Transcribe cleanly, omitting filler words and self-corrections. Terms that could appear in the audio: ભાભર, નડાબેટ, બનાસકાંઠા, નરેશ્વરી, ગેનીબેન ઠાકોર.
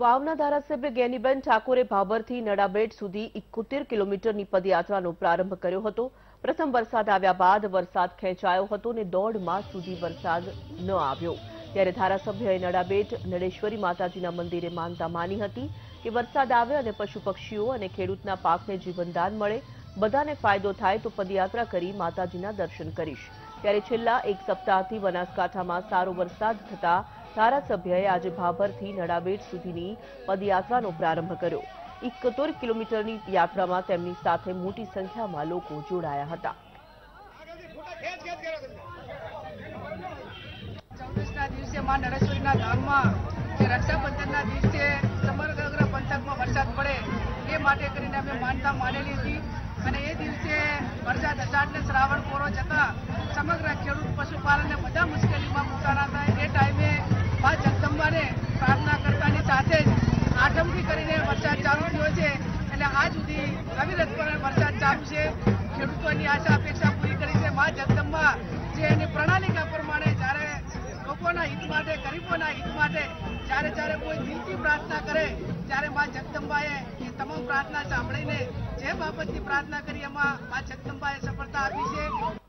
વાવના ધારાસભ્ય ગેનીબેન ઠાકોરે ભાભરથી નડાબેટ સુધી 71 કિલોમીટરની પદયાત્રાનો પ્રારંભ કર્યો હતો। પ્રથમ વરસાદ આવ્યા બાદ વરસાદ ખેંચાયો હતો અને દોઢ માસ સુધી વરસાદ ન આવ્યો ત્યારે ધારાસભ્યએ નડાબેટ નરેશ્વરી માતાજીના મંદિરે માનતા માની હતી કે વરસાદ આવે અને પશુ પક્ષીઓ અને ખેડૂતના પાકને જીવનદાન મળે, બધાને ફાયદો થાય તો પદયાત્રા કરી માતાજીના દર્શન કરીશ। ત્યારે છેલ્લા એક સપ્તાહથી બનાસકાંઠામાં સારો વરસાદ થતા ધારાસભ્યએ આજે ભાભરથી નડાબેટ સુધીની પદયાત્રાનો પ્રારંભ કર્યો। 71 કિલોમીટરની યાત્રામાં તેમની સાથે મોટી સંખ્યામાં લોકો જોડાયા હતા। ચૌદસના દિવસે માં નરેશ્વરીના ધામમાં કે રક્ષાબંધનના દિવસે સમગ્ર પંથકમાં વરસાદ પડે એ માટે કરીને અમે માનતા માનેલી હતી અને એ દિવસે વરસાદ અષાઢને શ્રાવણ પૂરો જતા સમગ્ર ખેડૂત પશુપાલનને બધા મુશ્કેલીમાં મુકાયા હતા। એ ટાઈમે આ જગદંબાને પ્રાર્થના કરતાની સાથે જ આઠમથી કરીને વરસાદ ચાલુ થયો છે એટલે આજ સુધી રવિરથ પર વરસાદ ચાલુ છે। ખેડૂતોની આશા અપેક્ષા પૂરી કરી છે મા જગદંબા જે એની પ્રણાલિકા પ્રમાણે જ્યારે લોકોના હિત માટે ગરીબોના હિત માટે જ્યારે જ્યારે કોઈ દિલથી પ્રાર્થના કરે ત્યારે મા જગદંબાએ એ તમામ પ્રાર્થના સાંભળીને જે બાબતની પ્રાર્થના કરી એમાં મા જગદંબાએ સફળતા આપી છે।